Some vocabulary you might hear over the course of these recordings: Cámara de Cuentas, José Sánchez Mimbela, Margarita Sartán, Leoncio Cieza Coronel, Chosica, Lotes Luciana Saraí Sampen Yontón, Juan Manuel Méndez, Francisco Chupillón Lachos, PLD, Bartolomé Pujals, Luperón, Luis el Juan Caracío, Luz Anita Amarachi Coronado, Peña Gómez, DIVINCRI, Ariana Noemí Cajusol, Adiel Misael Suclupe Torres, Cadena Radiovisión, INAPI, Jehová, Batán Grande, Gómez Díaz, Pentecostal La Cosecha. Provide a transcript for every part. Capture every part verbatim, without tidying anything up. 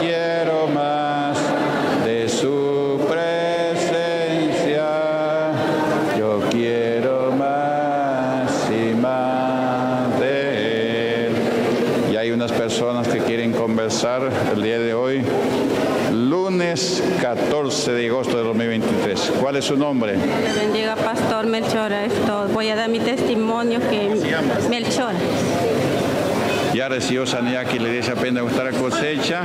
quiero más de su presencia, yo quiero más y más de él. Y hay unas personas que quieren conversar el día de hoy, lunes catorce de agosto de dos mil veintitrés. ¿Cuál es su nombre? Le bendiga, Pastor Melchor. Esto, voy a dar mi testimonio que Melchor. Ya recibió sanidad que le dice apenas gustar a cosecha,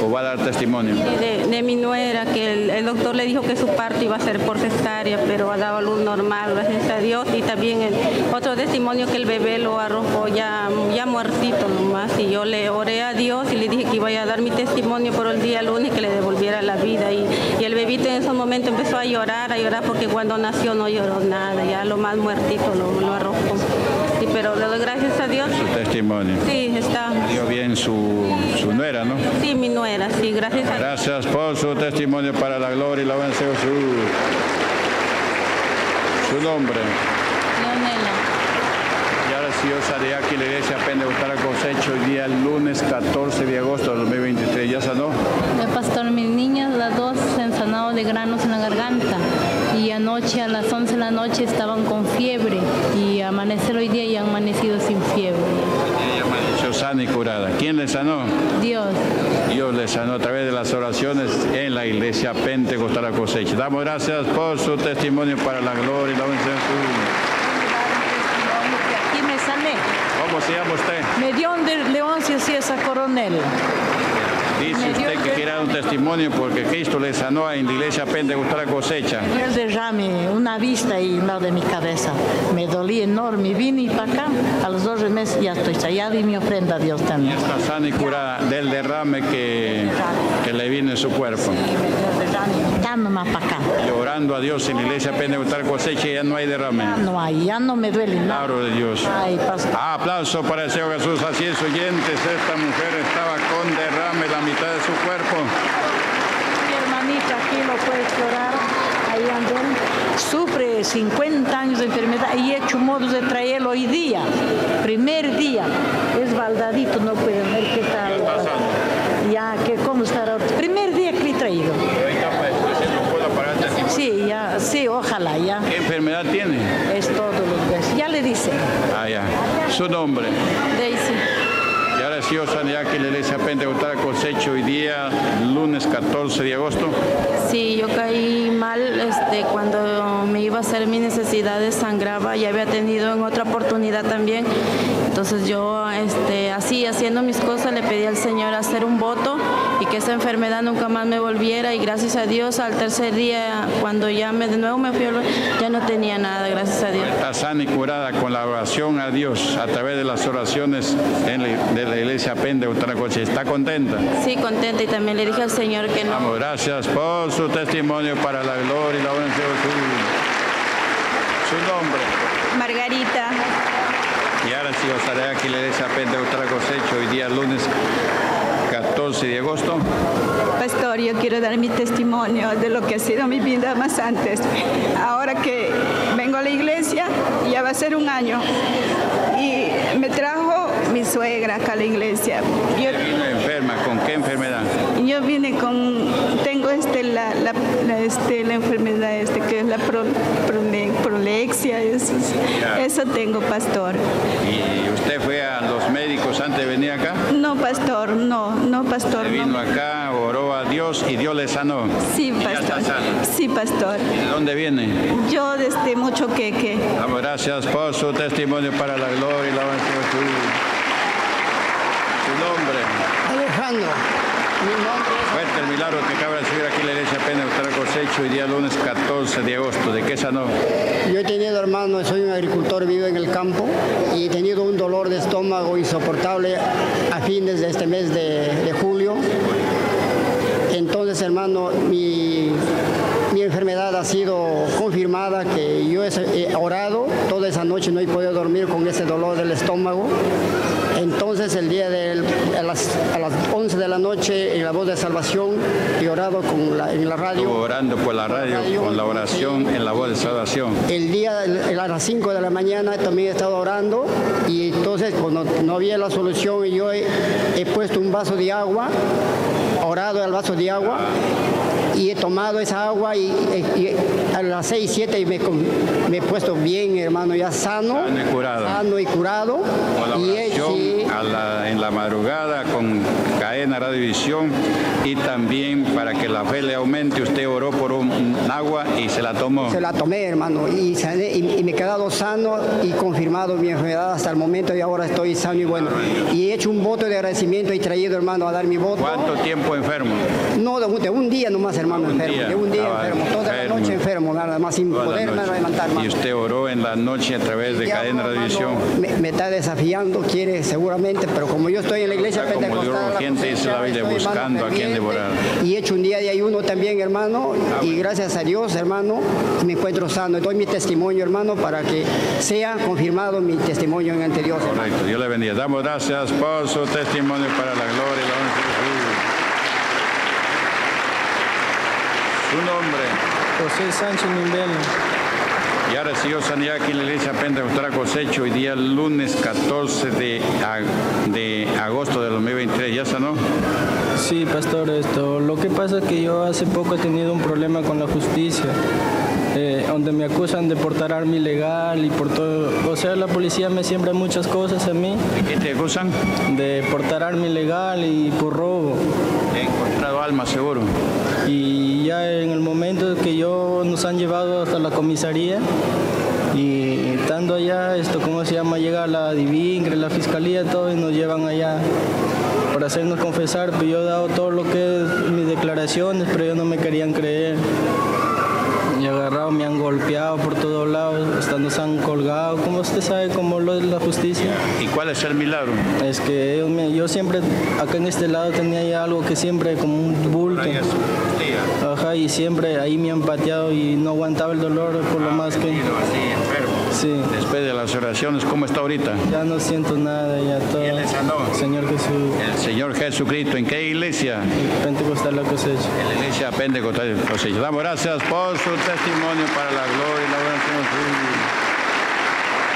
o va a dar testimonio. De, de mi nuera, que el, el doctor le dijo que su parto iba a ser por cesárea, pero ha dado luz normal, gracias a Dios. Y también el, otro testimonio que el bebé lo arrojó ya, ya muertito nomás. Y yo le oré a Dios y le dije que iba a dar mi testimonio por el día lunes, que le devolviera la vida. Y, y el bebito en ese momento empezó a llorar, a llorar, porque cuando nació no lloró nada, ya lo más muertito lo, lo arrojó. Sí, pero le doy gracias a Dios. Su testimonio. Sí, está. Dio bien su, su nuera, ¿no? Sí, mi nuera, sí, gracias a Dios. Gracias por su testimonio para la gloria y la alabanza de Jesús. Su nombre. Leonela. Y ahora sí, yo salí aquí la iglesia Pentecostal La Cosecha el día lunes catorce de agosto de dos mil veintitrés. ¿Ya sanó? El pastor, mis niñas, las dos se han sanado de granos en la garganta. Y anoche a las once de la noche estaban con fiebre y amanecer hoy día y han amanecido sin fiebre. Ella amaneció sana y curada. ¿Quién le sanó? Dios. Dios le sanó a través de las oraciones en la iglesia Pentecostal La Cosecha. Damos gracias por su testimonio para la gloria y la bendición. Aquí me sané. ¿Cómo se llama usted? Me dio de Leoncio Cieza Coronel. Dice usted que quiere dar un testimonio porque Cristo le sanó en la iglesia Pentecostal La Cosecha. El derrame, una vista y un lado de mi cabeza. Me dolía enorme. Vine para acá, a los dos meses ya estoy sallada y mi ofrenda a Dios también. Y está sana y curada del derrame que, que le vino en su cuerpo. Más para acá. Llorando a Dios en la iglesia Pentecostal La Cosecha, ya no hay derrame. Ya no hay, ya no me duele nada. Claro de Dios. Ay, ah, aplauso para el Señor Jesús. Así es, oyentes, esta mujer estaba con derrame la mitad de su cuerpo. Mi hermanita aquí lo puede explorar, ahí andó. Sufre cincuenta años de enfermedad y he hecho modos de traerlo hoy día, primer día. Es baldadito, no puede ver qué está. Ya, que cómo estará. Primer día que le he traído. Sí, ya, sí, ojalá, ya. ¿Qué enfermedad tiene? Es todo lo que es. Ya le dice. Ah, ya. ¿Su nombre? Daisy. Y ahora sí, sanidad que la iglesia Pentecostal La Cosecha hoy día, lunes catorce de agosto. Sí, yo caí mal este, cuando me iba a hacer mis necesidades, sangraba, ya había tenido en otra oportunidad también. Entonces yo, este, así, haciendo mis cosas, le pedí al Señor hacer un voto y que esa enfermedad nunca más me volviera. Y gracias a Dios, al tercer día, cuando ya me, de nuevo me fui, ya no tenía nada, gracias a Dios. Está sana y curada con la oración a Dios, a través de las oraciones en la, de la iglesia Pentecostal La Cosecha. ¿Está contenta? Sí, contenta. Y también le dije al Señor que no. Vamos, gracias por su testimonio para la gloria y la bendición de su, su nombre. Margarita. Y ahora sí, os haré aquí la iglesia Pentecostal La Cosecha, hoy día lunes catorce de agosto. Pastor, yo quiero dar mi testimonio de lo que ha sido mi vida más antes. Ahora que vengo a la iglesia, ya va a ser un año, y me trajo mi suegra acá a la iglesia. Yo vine enferma, ¿con qué enfermedad? Yo vine con, tengo este, la, la, la, este, la enfermedad este, que es la pro, pro, prolexia, eso, eso tengo, pastor. ¿Y usted fue a los médicos antes de venir acá? No, pastor, no, no, pastor. Se vino no. acá, oró a Dios y Dios le sanó. Sí, pastor. Sí, pastor. ¿Y de dónde viene? Yo desde mucho queque. Damos gracias por su testimonio para la gloria y la bendición de Jesús. Su nombre. Alejandro. Fuerte el milagro que acaba de recibir aquí la iglesia Pentecostal La Cosecha hoy día lunes catorce de agosto. ¿De qué sanó? Yo he tenido, hermano, soy un agricultor, vivo en el campo y he tenido un dolor de estómago insoportable a fines de este mes de, de julio. Entonces, hermano, mi, mi enfermedad ha sido confirmada, que yo he orado toda esa noche, no he podido dormir con ese dolor del estómago. Entonces el día de a las, a las once de la noche en la voz de salvación y orado con la, en la radio. Estuvo orando por la radio, radio con la oración sí, en la voz de salvación. El día a las cinco de la mañana también he estado orando y entonces cuando no había la solución yo he, he puesto un vaso de agua morado era el vaso de agua, y he tomado esa agua y, y a las seis, siete y me, me he puesto bien, hermano, ya sano, sano y curado. Sano y curado. Con la oración y he, a la, en la madrugada con Cadena Radiovisión, y también para que la fe le aumente, usted oró por un, un agua y se la tomó. Se la tomé, hermano, y, sané, y, y me he quedado sano y confirmado mi enfermedad hasta el momento, y ahora estoy sano y bueno. Y he hecho un voto de agradecimiento y traído, hermano, a dar mi voto. ¿Cuánto tiempo enfermo? No, de un, de un día nomás, hermano, enfermo, día, de un día enfermo, toda enfermo. la noche enfermo, nada más, sin toda poder nada levantar, hermano. Y usted oró en la noche a través de Cadena Radiovisión. Me, me está desafiando, quiere seguramente, pero como yo estoy en la iglesia pentecostal, gente dice la Biblia, buscando a quien devorar. Y he hecho un día de ayuno también, hermano, amén. Y gracias a Dios, hermano, me encuentro sano. Doy mi testimonio, hermano, para que sea confirmado mi testimonio ante Dios. Correcto, hermano. Dios le bendiga. Damos gracias por su testimonio para la gloria y la honra de Jesús. Su nombre. José Sánchez Mimbela. Ya recibió sanidad aquí en la iglesia Pentecostal La Cosecha hoy día lunes catorce de, de agosto de dos mil veintitrés. ¿Ya sanó? Sí, pastor. Esto, lo que pasa es que yo hace poco he tenido un problema con la justicia, eh, donde me acusan de portar arma ilegal y por todo. O sea, la policía me siembra muchas cosas a mí. ¿De qué te acusan? De portar arma ilegal y por robo. He encontrado alma, seguro. Y ya en el momento que yo nos han llevado hasta la comisaría, y estando allá, esto, ¿cómo se llama? Llega la DIVINCRI, la fiscalía, todo, y nos llevan allá para hacernos confesar. Pero yo he dado todo lo que es mis declaraciones, pero ellos no me querían creer. Me han agarrado, me han golpeado por todos lados, hasta nos han colgado. ¿Cómo usted sabe cómo lo es la justicia? ¿Y cuál es el milagro? Es que yo, me, yo siempre, acá en este lado tenía ya algo que siempre como un bulto. Ajá, y siempre ahí me han pateado y no aguantaba el dolor por ah, lo más que... Sí. Después de las oraciones, ¿cómo está ahorita? Ya no siento nada, ya todo. ¿Quién le sanó? Señor Jesús. El Señor Jesucristo. ¿En qué iglesia? Pentecostal La Cosecha. En la iglesia Pentecostal La Cosecha. Damos gracias por su testimonio para la gloria y la gloria de Jesús.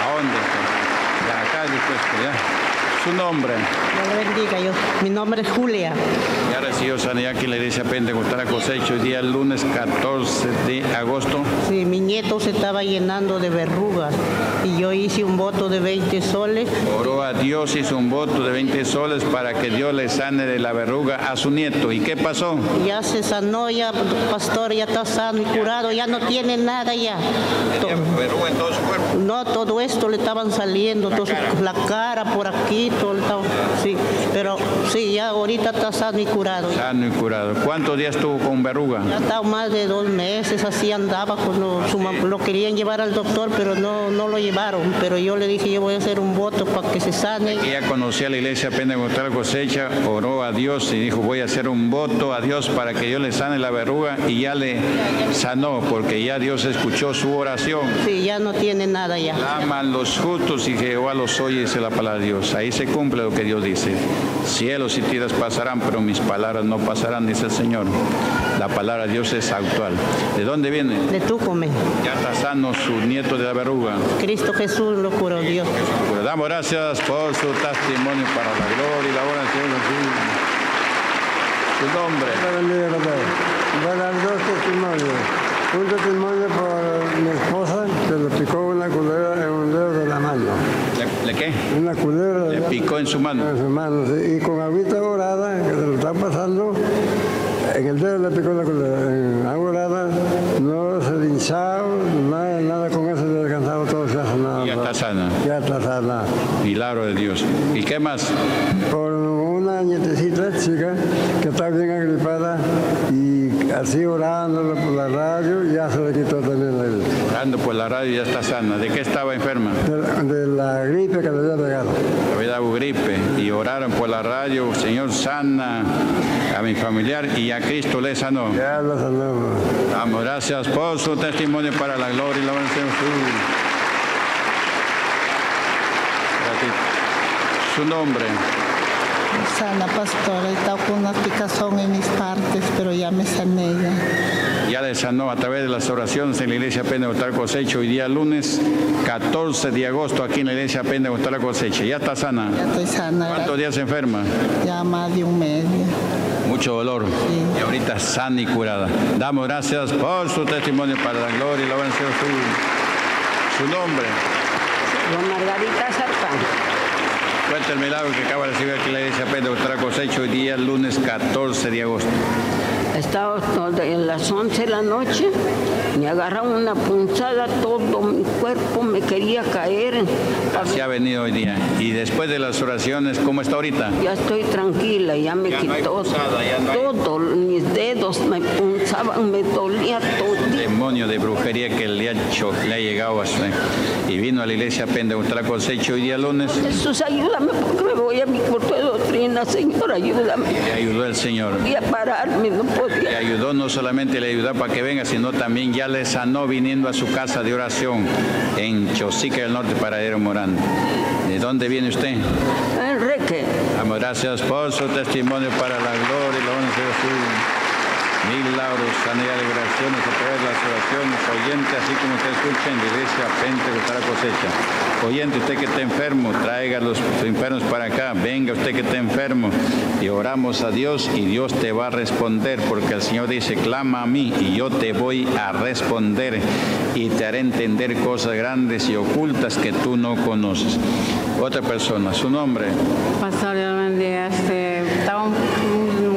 ¿A dónde está? Ya acá, después, ya. ¿Su nombre? Dios bendiga, yo, mi nombre es Julia. Ya recibió sanidad aquí en la iglesia Pentecostal La Cosecha hoy día lunes catorce de agosto. Sí, mi nieto se estaba llenando de verrugas y yo hice un voto de veinte soles. Oró a Dios, hizo un voto de veinte soles para que Dios le sane de la verruga a su nieto. ¿Y qué pasó? Ya se sanó, ya, pastor, ya está sano y curado, ya no tiene nada ya. ¿Tenía verruga en todo su cuerpo? No, todo esto le estaban saliendo, la, todo, cara. la cara por aquí. Sí, pero sí, ya ahorita está sano y curado. Sano y curado. ¿Cuántos días estuvo con verruga? Ya estaba más de dos meses, así andaba, pues lo, así. Su mamá, lo querían llevar al doctor, pero no, no lo llevaron. Pero yo le dije, yo voy a hacer un voto para que se sane. Ella conocía la iglesia Pentecostal La Cosecha, oró a Dios y dijo, voy a hacer un voto a Dios para que Dios le sane la verruga, y ya le sanó, porque ya Dios escuchó su oración. Sí, ya no tiene nada ya. Claman los justos y Jehová los oye, dice la palabra de Dios. Ahí se cumple lo que Dios dice. Cielos y tierras pasarán, pero mis palabras no pasarán, dice el Señor. La palabra de Dios es actual. ¿De dónde viene? De Túcumán. Ya está sano su nieto de la verruga. Cristo Jesús lo curó, Dios. Pero damos gracias por su testimonio para la gloria y la honra del Señor. Su nombre. Van a dar dos testimonios. Un testimonio por mi esposa, que le picó una culebra en un dedo de la mano. ¿Le qué? Una culebra. Le picó en su mano. En su mano, sí. Y con agüita dorada, que se lo están pasando, en el dedo le picó la culebra. En agua dorada, no se linchaba, nada, nada con eso se alcanzaba, todo se ha sanado. Ya está sana. Ya está sana. Milagro de Dios. ¿Y qué más? Por una nietecita chica que está bien agripada y así orándolo por la radio, ya se le quitó también la gripe. Orando por la radio ya está sana. ¿De qué estaba enferma? De, de la gripe que le había pegado. Le había dado gripe y oraron por la radio, Señor sana a mi familiar, y a Cristo le sanó. Ya lo sanó. Damos gracias por su testimonio para la gloria y la honra de Jesús. Su nombre. Sana, pastor, he estado con una picazón en mis partes, pero ya me sané ya. Ya le sanó a través de las oraciones en la iglesia Pentecostal La Cosecha hoy día lunes catorce de agosto aquí en la iglesia Pentecostal La Cosecha. ¿Ya está sana? Ya estoy sana. ¿Cuántos días enferma? Ya más de un mes. mucho dolor, sí, y ahorita sana y curada. Damos gracias por su testimonio para la gloria y la bendición su, su nombre. Don Margarita Sartán. Cuenta el milagro que acaba de recibir aquí la iglesia Pentecostal La Cosecha hoy día, lunes catorce de agosto. Estaba a las once de la noche, me agarraron una punzada, todo mi cuerpo me quería caer. Así ha venido hoy día. Y después de las oraciones, ¿cómo está ahorita? Ya estoy tranquila, ya me ya quitó no punzada, ya no hay... todo, mis dedos me punzaban, me dolía todo. El demonio de brujería que le ha, hecho, le ha llegado a su... Y vino a la iglesia Pentecostal La Cosecha hoy día lunes. Jesús, ayúdame porque me voy a mi curso de doctrina, Señor, ayúdame. Le ayudó el Señor. No podía pararme, no podía. Le ayudó, no solamente le ayudó para que venga, sino también ya le sanó viniendo a su casa de oración en Chosica del Norte, Paradero Morán. ¿De dónde viene usted? Enrique. Damos gracias por su testimonio para la gloria y la honra de Jesús. Milagros, sanidad, liberaciones a través de las oraciones. Oyente, así como usted escucha en la iglesia Pentecostal La Cosecha. Oyente, usted que está enfermo, traiga los enfermos para acá. Venga usted que está enfermo. Y oramos a Dios y Dios te va a responder, porque el Señor dice, clama a mí y yo te voy a responder y te haré entender cosas grandes y ocultas que tú no conoces. Otra persona, su nombre. Pastor, yo bendiga. Este, estaba un, un,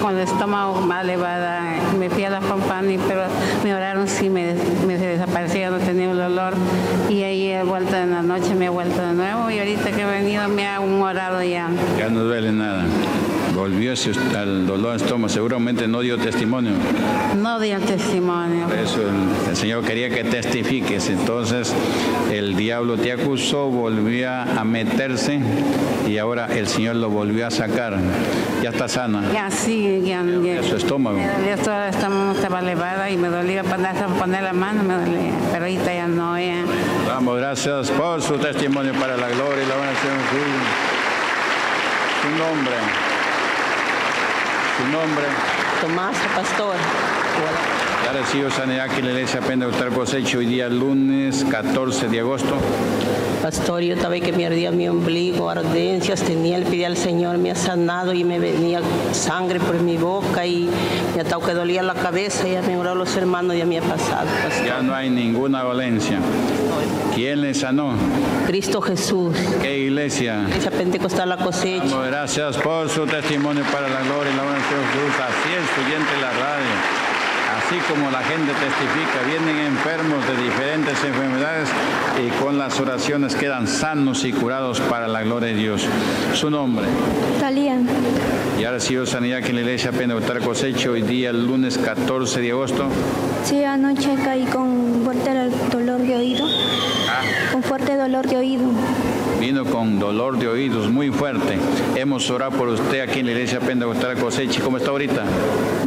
con el estómago mal elevada, me fui a la Pampani, pero me oraron, sí, me, me desaparecía, no tenía el olor. Y ahí he vuelto en la noche, me he vuelto de nuevo y ahorita que he venido me ha un orado ya. Ya no duele nada. Volvió al dolor de estómago, seguramente no dio testimonio. No dio testimonio. Por eso el, el Señor quería que testifiques, entonces el diablo te acusó, volvió a meterse y ahora el Señor lo volvió a sacar. Ya está sana. Ya, sí, ya. ya su estómago. Ya todo el estómago estaba elevada y me dolía poner la mano, me dolía, pero ahorita ya no, ya. Damos gracias por su testimonio para la gloria y la bendición de su, su nombre. Su nombre. Tomás, pastor. Ya recibió sanidad aquí en la iglesia Pentecostal La Cosecha hoy día lunes catorce de agosto. Pastor, yo sabía que me ardía mi ombligo, ardencias tenía, le pedí al Señor, me ha sanado y me venía sangre por mi boca y me ha dado que dolía la cabeza, ya me oraron los hermanos, ya me ha pasado, pastor. Ya no hay ninguna dolencia. ¿Quién le sanó? Cristo Jesús. ¿Qué iglesia? Iglesia Pentecostal La Cosecha. Damos gracias por su testimonio para la gloria y la honra de Jesús. Así es, oyente de la radio. Así como la gente testifica, vienen enfermos de diferentes enfermedades y con las oraciones quedan sanos y curados para la gloria de Dios. Su nombre. Talía. Ya recibió sanidad aquí en la iglesia Pentecostal La Cosecha hoy día el lunes catorce de agosto. Sí, anoche caí con fuerte dolor de oído. Con fuerte dolor de oído. Vino con dolor de oídos muy fuerte. Hemos orado por usted aquí en la iglesia Pentecostal La Cosecha. ¿Cómo está ahorita?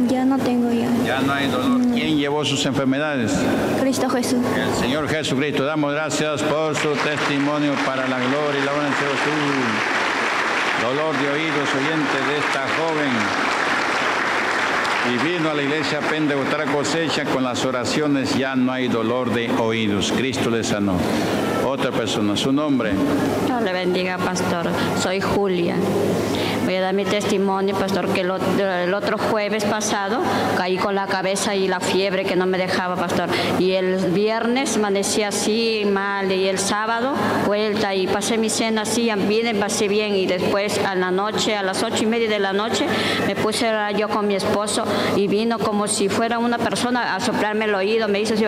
Ya no tengo ya. Ya no hay dolor. No. ¿Quién llevó sus enfermedades? Cristo Jesús. El Señor Jesucristo. Damos gracias por su testimonio para la gloria y la honra de Jesús. Dolor de oídos, oyente de esta joven. Y vino a la iglesia Pentecostal La Cosecha con las oraciones, ya no hay dolor de oídos. Cristo le sanó. Otra persona, su nombre. Dios le bendiga, pastor. Soy Julia. Voy a dar mi testimonio, pastor, que el otro jueves pasado caí con la cabeza y la fiebre que no me dejaba, pastor. Y el viernes amanecí así, mal, y el sábado vuelta y pasé mi cena así, bien, pasé bien. Y después a la noche, a las ocho y media de la noche, me puse yo con mi esposo y vino como si fuera una persona a soplarme el oído, me hizo así,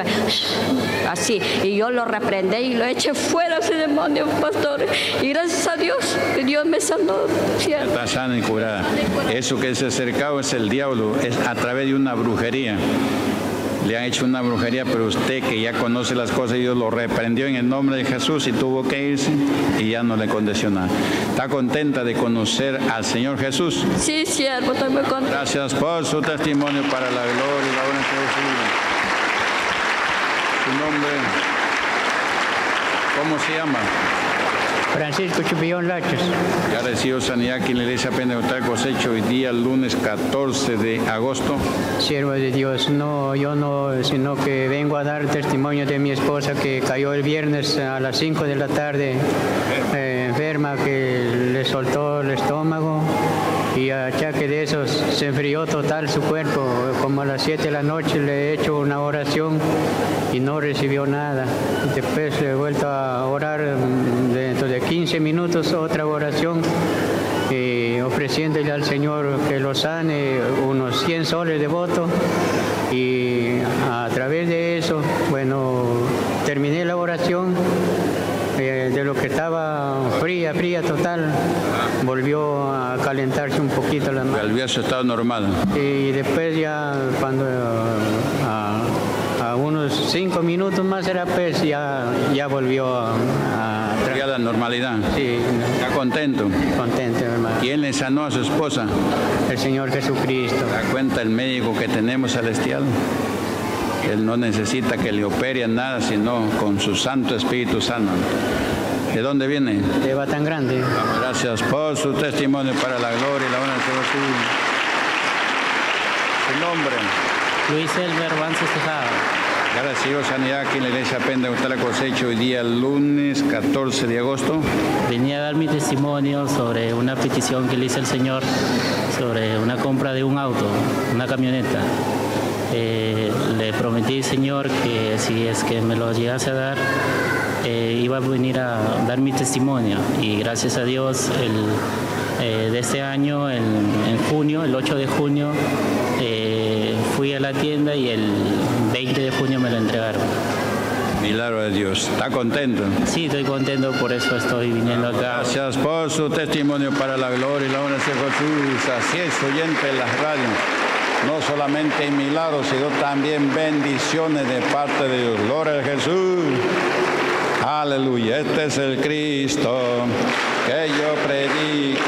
así. Y yo lo reprendí y lo eché fuera ese demonio, pastor. Y gracias a Dios, que Dios me sanó. ¿Cierto? Sana y curada. Eso que se acercaba es el diablo, es a través de una brujería. Le han hecho una brujería, pero usted que ya conoce las cosas, Dios lo reprendió en el nombre de Jesús y tuvo que irse y ya no le condeció nada. ¿Está contenta de conocer al Señor Jesús? Sí, siervo, estoy muy contenta. Gracias por su testimonio para la gloria y la honra de Jesús. Su nombre, ¿cómo se llama? Francisco Chupillón Lachos. Ya recibió sanidad aquí en la iglesia Pentecostal La Cosecha hoy día, lunes catorce de agosto. Siervo de Dios, no, yo no, sino que vengo a dar testimonio de mi esposa que cayó el viernes a las cinco de la tarde eh, enferma, que le soltó el estómago y achaque de esos se enfrió total su cuerpo. Como a las siete de la noche le he hecho una oración y no recibió nada. Después le he vuelto a orar dentro de quince minutos otra oración, y ofreciéndole al Señor que lo sane unos cien soles de voto. Y a través de eso, bueno, terminé la oración. Eh, de lo que estaba fría, fría total, volvió a calentarse un poquito la mano. Volvió a su estado normal. Y después ya cuando a, a unos cinco minutos más era, pues ya, ya volvió a, a, a la normalidad. Sí. ¿Está contento? Contento, hermano. ¿Quién le sanó a su esposa? El Señor Jesucristo. ¿Da cuenta el médico que tenemos celestial? Él no necesita que le opere nada, sino con su Santo Espíritu Santo. ¿De dónde viene? De Batán Grande. Gracias por su testimonio para la gloria y la honra de Dios. Su nombre. Luis el Juan Caracío. Ya recibió sanidad aquí en la iglesia Pentecostal La Cosecha hoy día lunes catorce de agosto. Venía a dar mi testimonio sobre una petición que le hice al Señor sobre una compra de un auto, una camioneta. Eh, le prometí al Señor que si es que me lo llegase a dar, eh, iba a venir a dar mi testimonio. Y gracias a Dios, el, eh, de este año, el, en junio, el ocho de junio, eh, fui a la tienda y el veinte de junio me lo entregaron. Milagro de Dios. ¿Está contento? Sí, estoy contento, por eso estoy viniendo acá. Gracias por su testimonio para la gloria y la honra de Jesús. Así es, oyente de las radios. No solamente milagros, sino también bendiciones de parte de Dios. Gloria a Jesús. Aleluya. Este es el Cristo que yo predico.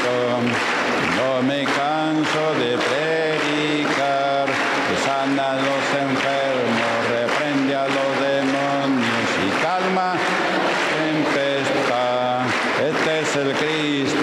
No me canso de predicar. Que sana a los enfermos, reprende a los demonios y calma tempestad. Este es el Cristo.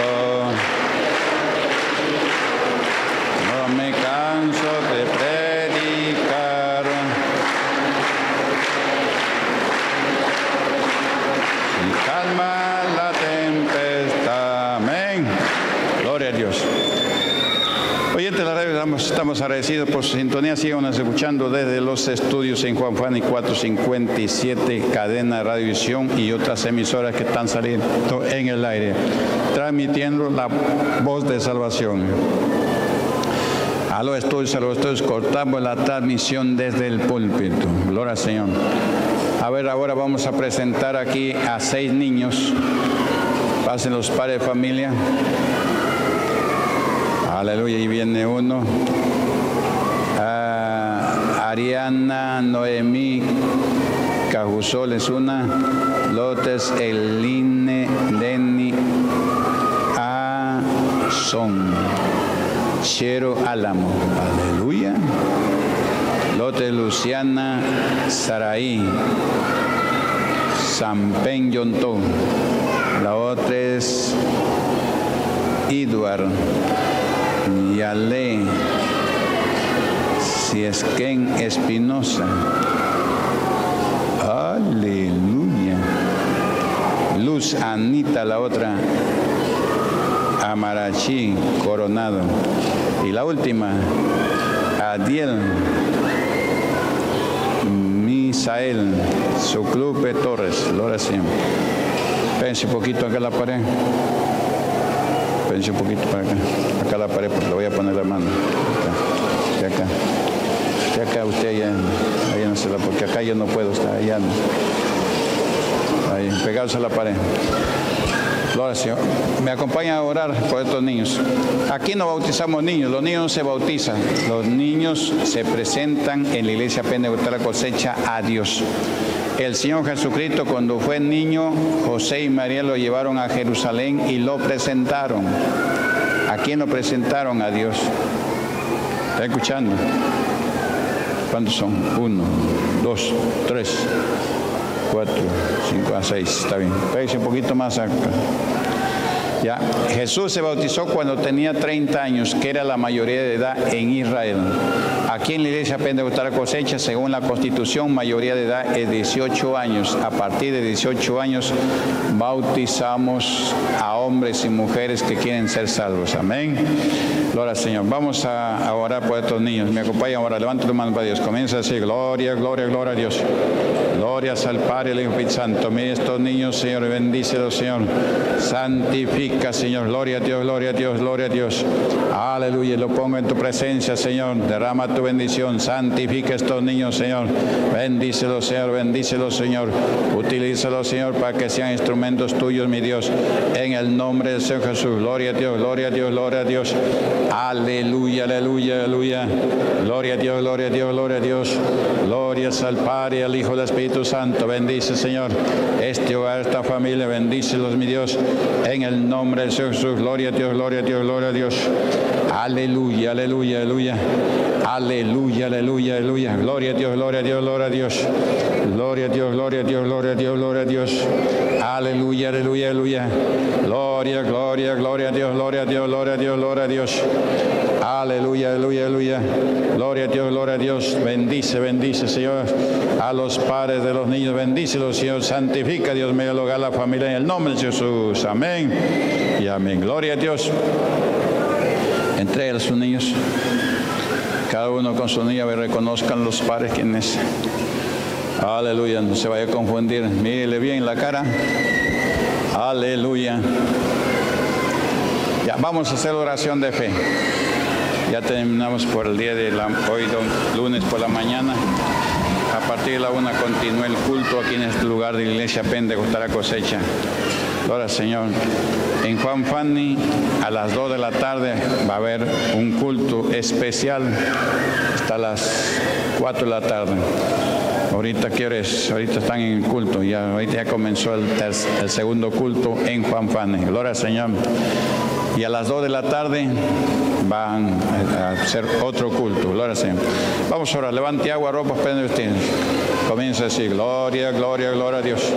Estamos agradecidos por su sintonía. Síganos escuchando desde los estudios en Juan Fani cuatrocientos cincuenta y siete, Cadena Radiovisión y otras emisoras que están saliendo en el aire, transmitiendo la voz de salvación. A los estudios, a los estudios, cortamos la transmisión desde el púlpito. Gloria al Señor. A ver, ahora vamos a presentar aquí a seis niños. Pasen los padres de familia. Aleluya, y viene uno. Ah, Ariana Noemí Cajusol es una. Lotes Eline Deni Chero Álamo. Aleluya. Lotes Luciana Saraí Sampen Yontón. La otra es Idwar Yale Espinosa. Aleluya. Luz Anita, la otra, Amarachi Coronado. Y la última, Adiel Misael Suclupe Torres. Gloria al Señor. Pense un poquito acá la pared. Un poquito para acá, acá la pared, porque le voy a poner la mano. Acá, acá, de acá usted ya, ahí no se la, porque acá yo no puedo estar, allá no. Ahí, pegarse a la pared. Ahora sí, me acompaña a orar por estos niños. Aquí no bautizamos niños, los niños no se bautizan, los niños se presentan en la iglesia Pentecostal La Cosecha a Dios. El Señor Jesucristo, cuando fue niño, José y María lo llevaron a Jerusalén y lo presentaron. ¿A quién lo presentaron? A Dios. ¿Está escuchando? ¿Cuántos son? Uno, dos, tres, cuatro, cinco, seis. Está bien. Pégase un poquito más acá. Ya. Jesús se bautizó cuando tenía treinta años, que era la mayoría de edad en Israel. Aquí en la Iglesia Pentecostal La Cosecha, según la Constitución, mayoría de edad es dieciocho años. A partir de dieciocho años bautizamos a hombres y mujeres que quieren ser salvos. Amén. Gloria al Señor. Vamos a orar por estos niños. Me acompañan ahora. Levanten tu mano para Dios. Comienza a decir gloria, gloria, gloria a Dios. Glorias al Padre, el Hijo y Santo. Mire estos niños, Señor. Bendícelos, Señor. Santifica, Señor. Gloria a Dios, gloria a Dios, gloria a Dios. Aleluya. Lo pongo en tu presencia, Señor. Derrama tu bendición. Santifica estos niños, Señor. Bendícelos, Señor. Bendícelos, Señor. Utilícelos, Señor, para que sean instrumentos tuyos, mi Dios. En el nombre del Señor Jesús. Gloria a Dios, gloria a Dios, gloria a Dios. Aleluya, aleluya, aleluya. Gloria a Dios, gloria a Dios, gloria a Dios. Glorias al Padre, al Hijo y al Espíritu Santo. Bendice, Señor, este hogar, esta familia. Bendícelos, mi Dios. En el nombre del Señor Jesús. Gloria a Dios, gloria a Dios, gloria a Dios. Aleluya, aleluya, aleluya. Aleluya, aleluya, aleluya. Gloria a Dios, gloria a Dios, gloria a Dios. Gloria a Dios, gloria a Dios, gloria a Dios, gloria a Dios. Aleluya, aleluya, aleluya. Gloria, gloria, gloria a Dios, gloria a Dios, gloria a Dios, gloria a Dios. Aleluya, aleluya, aleluya. Gloria a Dios, gloria a Dios. Bendice, bendice, Señor, a los padres de los niños. Bendícelos, Señor. Santifica, Dios mío, el hogar, la familia, en el nombre de Jesús. Amén y amén. Gloria a Dios. Entrega a sus niños. Cada uno con su niña, reconozcan los padres quién es. Aleluya, no se vaya a confundir. Mírele bien la cara. Aleluya. Ya, vamos a hacer oración de fe. Ya terminamos por el día de la, hoy, don, lunes por la mañana. A partir de la una continúa el culto aquí en este lugar de la Iglesia Pentecostal La Cosecha. Gloria al Señor. En Juan Fanny, a las dos de la tarde, va a haber un culto especial hasta las cuatro de la tarde. Ahorita quieres, ahorita están en el culto, ya, ahorita ya comenzó el, terz, el segundo culto en Juan Fanny. Gloria al Señor. Y a las dos de la tarde van a hacer otro culto. Gloria al Señor. Vamos ahora, levante agua, ropas, prende vestidos. Comienza a decir, gloria, gloria, gloria a Dios.